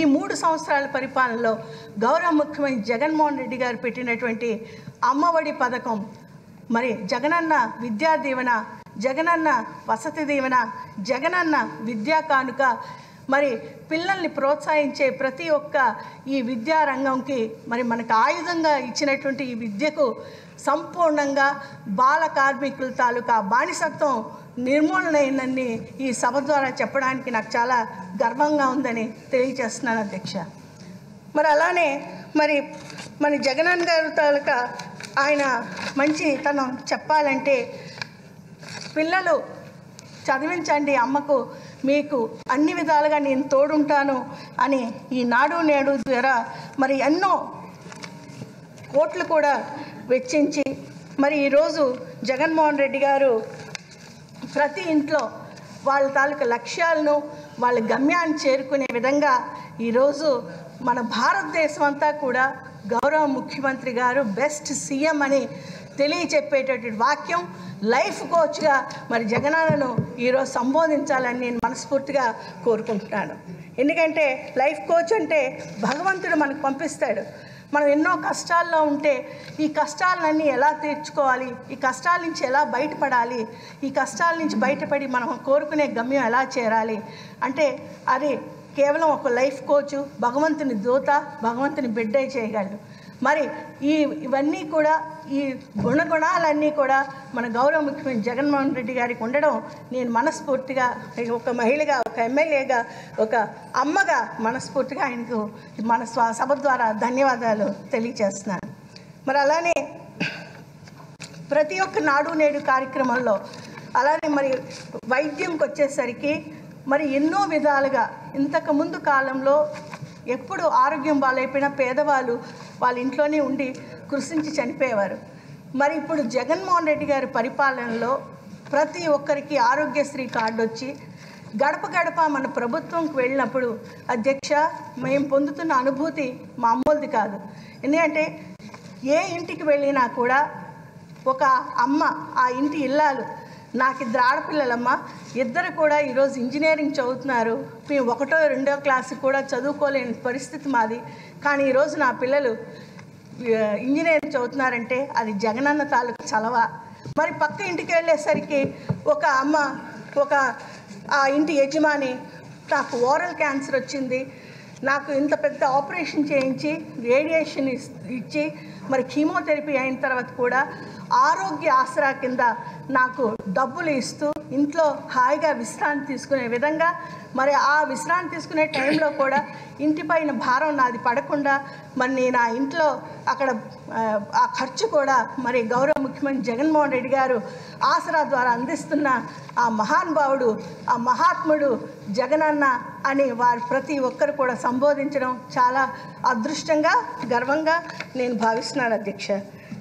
ఈ 3 సంవత్సరాల పరిపాలనలో గౌరవ ముఖ్యమంత్రి జగన్మోహన్ రెడ్డి గారు పెట్టినటువంటి అమ్మఒడి పథకం మరి జగనన్న విద్యా దీవెన జగనన్న వసతి దీవెన జగనన్న విద్యా కానుక మరి పిల్లల్ని ప్రోత్సహించే ప్రతి ఒక్క ఈ విద్యా రంగంకి మరి మనకు ఆయుధంగా ఇచ్చినటువంటి ఈ విద్యకు సంపూర్ణంగా బాల కార్మికుల తాలూకా బానిసత్వం నిర్మూలన అయ్యిందని ఈ సభ ద్వారా చెప్పడానికి నాకు చాలా గర్వంగా ఉందని తెలియజేస్తున్నాను అధ్యక్ష। మరి అలానే మరి మన జగనన్న గారి తాలూకా ఆయన మంచి తనం చెప్పాలంటే పిల్లలు చదివించండి అమ్మకు మీకు అన్ని విధాలుగా నేను తోడుంటాను అని ఈ నాడు నేడు ద్వారా మరి ఎన్నో కోట్లు కూడా వెచ్చించి మరి ఈ రోజు జగన్మోహన్ రెడ్డి గారు ప్రతి ఇంట్లో వాళ్ళ తాలూకు లక్ష్యాలను వాళ్ళ గమ్యాన్ని చేరుకునే విధంగా ఈ రోజు మన భారతదేశం అంతా కూడా గౌరవ ముఖ్యమంత్రి గారు బెస్ట్ సీఎం అని తెలియజెప్పేటటువంటి వాక్యం లైఫ్ కోచ్గా మరి జగనన్నను ఈరోజు సంబోధించాలని నేను మనస్ఫూర్తిగా కోరుకుంటున్నాను। ఎందుకంటే లైఫ్ కోచ్ అంటే భగవంతుడు మనకు పంపిస్తాడు। మనం ఎన్నో కష్టాల్లో ఉంటే ఈ కష్టాలన్నీ ఎలా తీర్చుకోవాలి, ఈ కష్టాల నుంచి ఎలా బయటపడాలి, ఈ కష్టాల నుంచి బయటపడి మనం కోరుకునే గమ్యం ఎలా చేరాలి అంటే అది కేవలం ఒక లైఫ్ కోచ్ భగవంతుని దూత భగవంతుని బిడ్డ చేయగలడు। మరి ఇవన్నీ కూడా ఈ గుణగుణాలన్నీ కూడా మన గౌరవ ముఖ్యమంత్రి జగన్మోహన్ రెడ్డి గారికి ఉండడం నేను మనస్ఫూర్తిగా ఒక మహిళగా ఒక ఎమ్మెల్యేగా ఒక అమ్మగా మనస్ఫూర్తిగా ఆయనకు మన సభ ద్వారా ధన్యవాదాలు తెలియజేస్తున్నాను। మరి అలానే ప్రతి ఒక్క నాడు నేడు కార్యక్రమంలో అలానే మరి వైద్యంకి వచ్చేసరికి మరి ఎన్నో విధాలుగా ఇంతకుముందు కాలంలో ఎప్పుడు ఆరోగ్యం బాలైపోయిన పేదవాళ్ళు వాళ్ళ ఇంట్లోనే ఉండి కృషించి చనిపోయేవారు। మరి ఇప్పుడు జగన్మోహన్ రెడ్డి గారి పరిపాలనలో ప్రతి ఒక్కరికి ఆరోగ్యశ్రీ కార్డు వచ్చి గడప గడప మన ప్రభుత్వంకి వెళ్ళినప్పుడు అధ్యక్ష మేము పొందుతున్న అనుభూతి మామూలుది కాదు। ఎందుకంటే ఏ ఇంటికి వెళ్ళినా కూడా ఒక అమ్మ ఆ ఇంటి ఇల్లాలు నాకు ఇద్దరు ఆడపిల్లలమ్మ, ఇద్దరు కూడా ఈరోజు ఇంజనీరింగ్ చదువుతున్నారు, మేము 1వ 2వ క్లాసు కూడా చదువుకోలేని పరిస్థితి మాది, కానీ ఈరోజు నా పిల్లలు ఇంజనీరింగ్ చదువుతున్నారంటే అది జగనన్న తాలూకు చలవ। మరి పక్క ఇంటికి వెళ్ళేసరికి ఒక అమ్మ ఒక ఆ ఇంటి యజమాని నాకు ఓరల్ క్యాన్సర్ వచ్చింది, నాకు ఇంత పెద్ద ఆపరేషన్ చేయించి రేడియేషన్ ఇచ్చి మరి కీమోథెరపీ అయిన తర్వాత కూడా ఆరోగ్య ఆసరా కింద నాకు డబ్బులు ఇస్తూ ఇంట్లో హాయిగా విశ్రాంతి తీసుకునే విధంగా మరి ఆ విశ్రాంతి తీసుకునే టైంలో కూడా ఇంటిపైన భారం నాది పడకుండా మరి నేను ఆ ఇంట్లో అక్కడ ఆ ఖర్చు కూడా మరి గౌరవ ముఖ్యమంత్రి జగన్మోహన్ రెడ్డి గారు ఆసరా ద్వారా అందిస్తున్న ఆ మహానుభావుడు ఆ మహాత్ముడు జగనన్న అని వారు ప్రతి ఒక్కరు కూడా సంబోధించడం చాలా అదృష్టంగా గర్వంగా నేను భావిస్తున్నాను అధ్యక్ష।